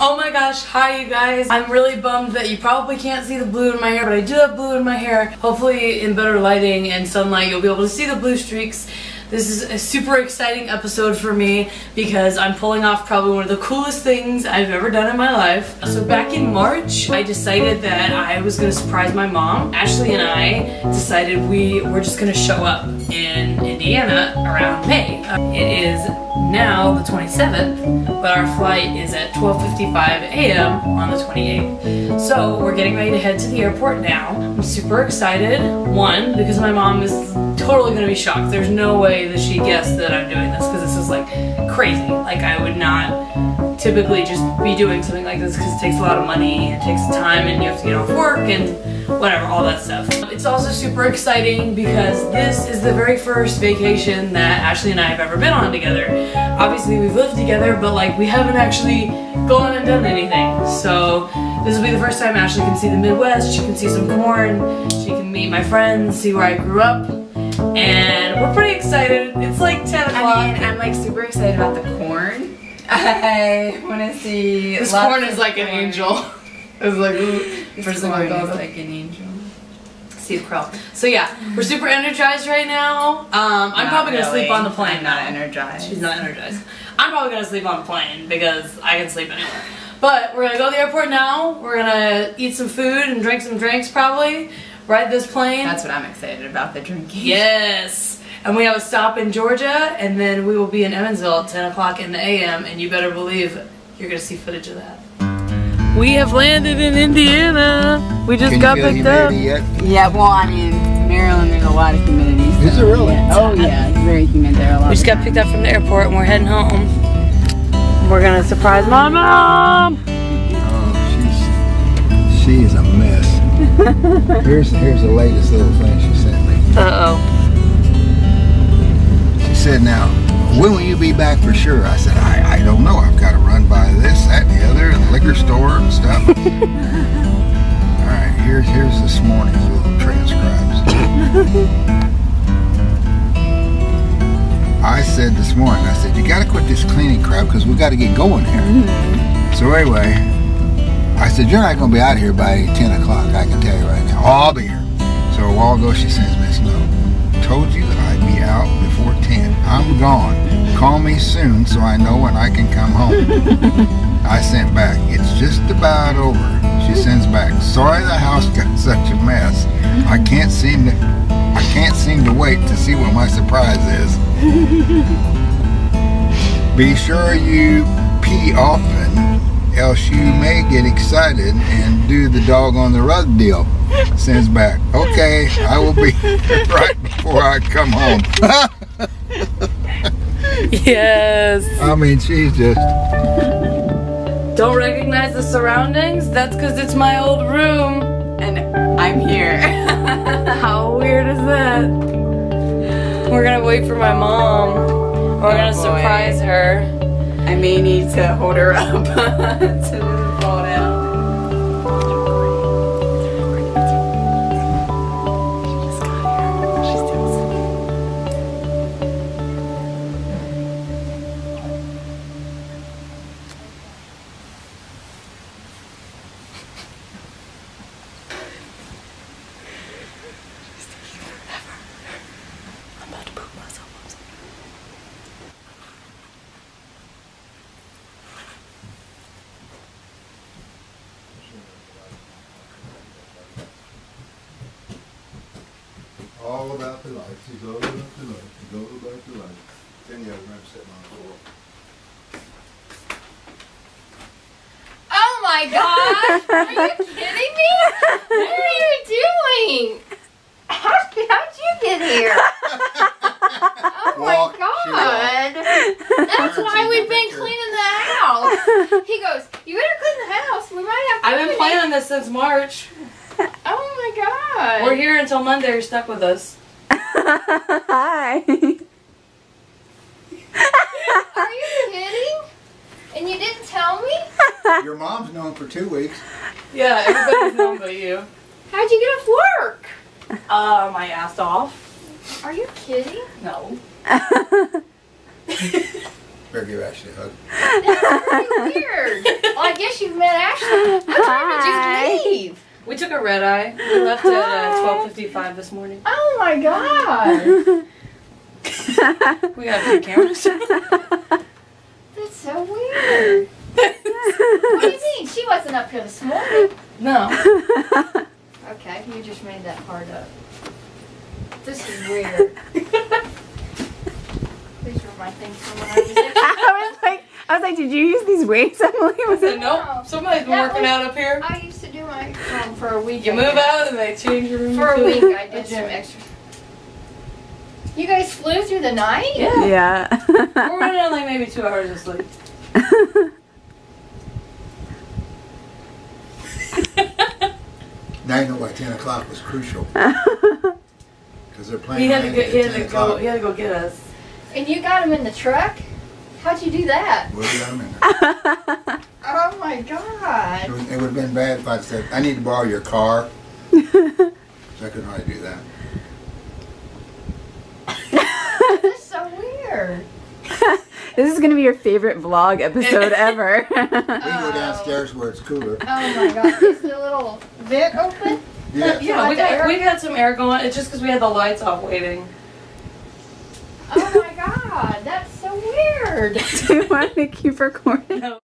Oh my gosh, hi you guys. I'm really bummed that you probably can't see the blue in my hair, but I do have blue in my hair. Hopefully in better lighting and sunlight you'll be able to see the blue streaks. This is a super exciting episode for me because I'm pulling off probably one of the coolest things I've ever done in my life. So back in March, I decided that I was gonna surprise my mom. Ashley and I decided we were just gonna show up in Indiana around May. It is now the 27th, but our flight is at 12:55 a.m. on the 28th. So we're getting ready to head to the airport now. I'm super excited, one, because my mom is totally gonna be shocked. There's no way that she guessed that I'm doing this because this is like crazy. Like I would not typically just be doing something like this because it takes a lot of money, it takes time, and you have to get off work and whatever, all that stuff. It's also super exciting because this is the very first vacation that Ashley and I have ever been on together. Obviously we've lived together, but like we haven't actually gone and done anything. So this will be the first time Ashley can see the Midwest, she can see some corn, she can meet my friends, see where I grew up. And we're pretty excited. It's like 10 o'clock. I mean, I'm like super excited about the corn. I want to see. This corn is like an angel. It's like, first corn is like an angel. See the crow. So yeah, we're super energized right now. I'm probably going to sleep on the plane. I'm not energized. She's not energized. I'm probably going to sleep on the plane because I can sleep anywhere. But we're going to go to the airport now. We're going to eat some food and drink some drinks probably. Ride this plane. That's what I'm excited about, the drinking. Yes! And we have a stop in Georgia, and then we will be in Evansville at 10 o'clock in the a.m., and you better believe you're going to see footage of that. We have landed in Indiana. We just got picked up. Yet? Yeah, well, I mean, Maryland, there's a lot of humidity. So is it really? Yeah. Oh, yeah. It's very humid there. A lot. We just got picked up from the airport, and we're heading home. We're going to surprise my mom! Oh, she is a mess. Here's the latest little thing she sent me. Uh-oh. She said, now, when will you be back for sure? I said, I don't know. I've got to run by this, that, and the other, and the liquor store and stuff. All right, here's this morning's little transcribes. I said this morning, I said, you got to quit this cleaning crap because we got to get going here. Mm-hmm. So anyway, I said, you're not going to be out here by 10 o'clock, I can tell you right now. I'll be here. So a while ago she sends me this note. Told you that I'd be out before 10. I'm gone. Call me soon so I know when I can come home. I sent back, it's just about over. She sends back, sorry the house got such a mess. I can't seem to wait to see what my surprise is. Be sure you pee often, else you may get excited and do the dog on the rug deal. Sends back, okay, I will be right before I come home. Yes. I mean, she's just... Don't recognize the surroundings? That's because it's my old room. And I'm here. How weird is that? We're going to wait for my mom. We're going to surprise her. I may need to hold her up so it doesn't fall down. She just got here. She's taking forever. I'm about to poop myself. All about the life. She's all about the life. She's all about the life. Then you have room sitting on the floor. Oh my gosh! Are you kidding me? What are you doing? How'd you get here? Oh my God! That's why we've been cleaning the house. He goes, "You better clean the house. We might have." I've been planning this since March. Oh my God. We're here until Monday. You're stuck with us. Hi. Are you kidding? And you didn't tell me? Your mom's known for 2 weeks. Yeah, everybody's known but you. How'd you get off work? My ass off. Are you kidding? No. Better give Ashley a hug. That's really weird. I guess you've met Ashley. What time did you leave? We took a red eye. We left at 12:55 this morning. Oh my god! We got a few cameras. That's so weird. What do you mean? She wasn't up here this morning. No. Okay, you just made that part up. This is weird. These were my things from when I was there. I was like, did you use these weights, Emily? I said, nope. Somebody's been working out up here. I used to do my room for a week. You move out and they change your room. For a week, I did some exercise. You guys flew through the night? Yeah. We're running on like maybe 2 hours of sleep. Now you know why 10 o'clock was crucial. Because they're playing. He had to go get us. And you got him in the truck? How'd you do that? We got him in there. Oh my god. It would have been bad if I said, I need to borrow your car. So I couldn't hardly do that. That's so weird. This is going to be your favorite vlog episode ever. We go downstairs where it's cooler. Oh my god. Is the little vent open? Yeah, yeah, we got some air going. It's just because we had the lights off waiting. Oh my god. That's so weird. Do you want to keep recording? No.